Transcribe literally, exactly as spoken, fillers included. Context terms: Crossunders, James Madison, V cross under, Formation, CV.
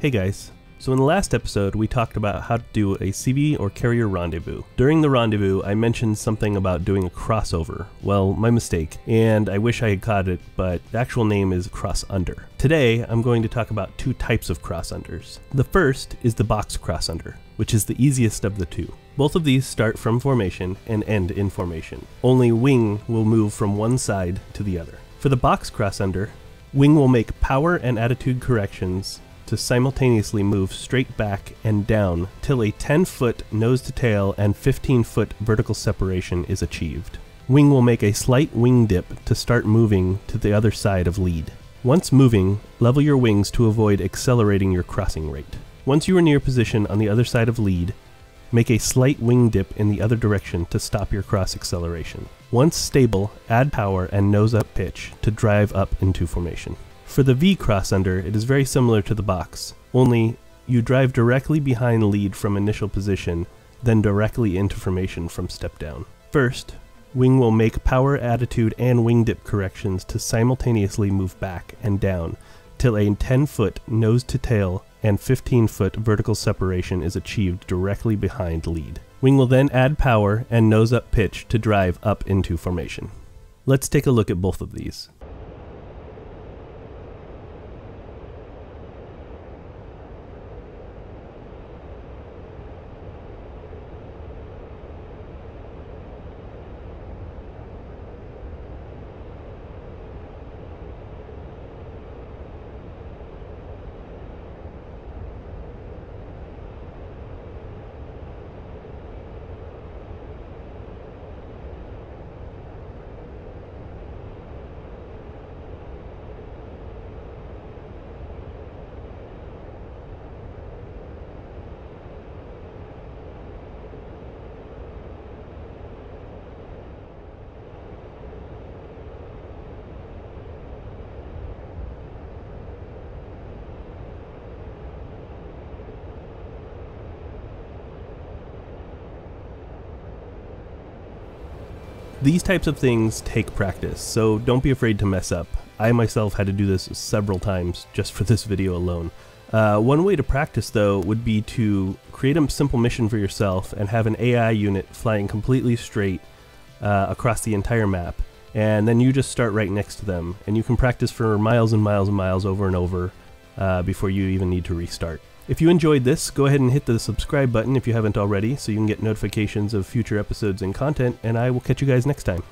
Hey guys, so in the last episode we talked about how to do a C V or carrier rendezvous. During the rendezvous I mentioned something about doing a crossover. Well, my mistake, and I wish I had caught it, but the actual name is cross under. Today I'm going to talk about two types of cross unders. The first is the box cross under, which is the easiest of the two. Both of these start from formation and end in formation. Only wing will move from one side to the other. For the box cross under, wing will make power and attitude corrections to simultaneously move straight back and down till a ten foot nose to tail and fifteen foot vertical separation is achieved. Wing will make a slight wing dip to start moving to the other side of lead. Once moving, level your wings to avoid accelerating your crossing rate. Once you are near position on the other side of lead, make a slight wing dip in the other direction to stop your cross acceleration. Once stable, add power and nose up pitch to drive up into formation. For the V cross under, it is very similar to the box, only you drive directly behind lead from initial position, then directly into formation from step down. First, wing will make power, attitude, and wing dip corrections to simultaneously move back and down till a ten foot nose to tail and fifteen foot vertical separation is achieved directly behind lead. Wing will then add power and nose up pitch to drive up into formation. Let's take a look at both of these. These types of things take practice, so don't be afraid to mess up. I myself had to do this several times just for this video alone. Uh, one way to practice though would be to create a simple mission for yourself and have an A I unit flying completely straight uh, across the entire map, and then you just start right next to them, and you can practice for miles and miles and miles over and over uh, before you even need to restart. If you enjoyed this, go ahead and hit the subscribe button if you haven't already so you can get notifications of future episodes and content, and I will catch you guys next time.